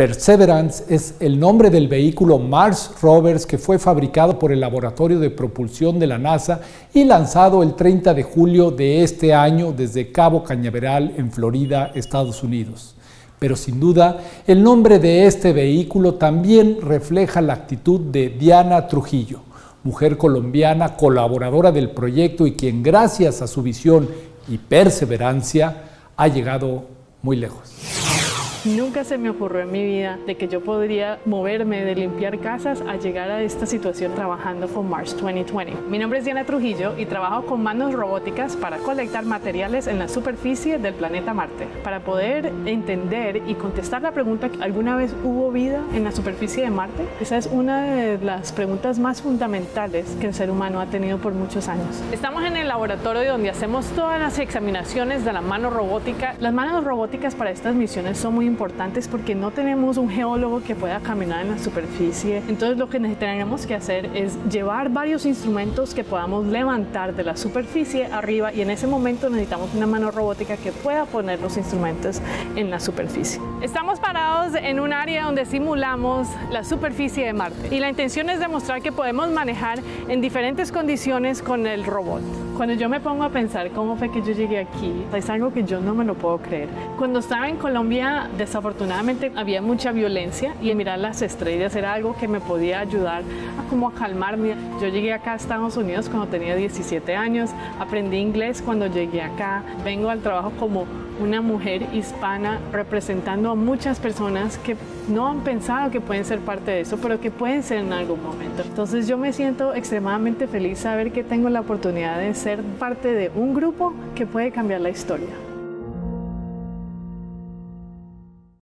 Perseverance es el nombre del vehículo Mars Rovers que fue fabricado por el Laboratorio de Propulsión de la NASA y lanzado el 30 de julio de este año desde Cabo Cañaveral en Florida, Estados Unidos. Pero sin duda, el nombre de este vehículo también refleja la actitud de Diana Trujillo, mujer colombiana colaboradora del proyecto y quien gracias a su visión y perseverancia ha llegado muy lejos. Nunca se me ocurrió en mi vida de que yo podría moverme de limpiar casas a llegar a esta situación trabajando con Mars 2020. Mi nombre es Diana Trujillo y trabajo con manos robóticas para colectar materiales en la superficie del planeta Marte. Para poder entender y contestar la pregunta, ¿alguna vez hubo vida en la superficie de Marte? Esa es una de las preguntas más fundamentales que el ser humano ha tenido por muchos años. Estamos en el laboratorio donde hacemos todas las examinaciones de la mano robótica. Las manos robóticas para estas misiones son muy importantes porque no tenemos un geólogo que pueda caminar en la superficie. Entonces lo que tenemos que hacer es llevar varios instrumentos que podamos levantar de la superficie arriba, y en ese momento necesitamos una mano robótica que pueda poner los instrumentos en la superficie. Estamos parados en un área donde simulamos la superficie de Marte y la intención es demostrar que podemos manejar en diferentes condiciones con el robot. Cuando yo me pongo a pensar cómo fue que yo llegué aquí, es algo que yo no me lo puedo creer. Cuando estaba en Colombia, desafortunadamente había mucha violencia y mirar las estrellas era algo que me podía ayudar a como a calmarme. Yo llegué acá a Estados Unidos cuando tenía 17 años, aprendí inglés cuando llegué acá, vengo al trabajo como una mujer hispana representando a muchas personas que no han pensado que pueden ser parte de eso, pero que pueden ser en algún momento. Entonces yo me siento extremadamente feliz saber que tengo la oportunidad de ser parte de un grupo que puede cambiar la historia.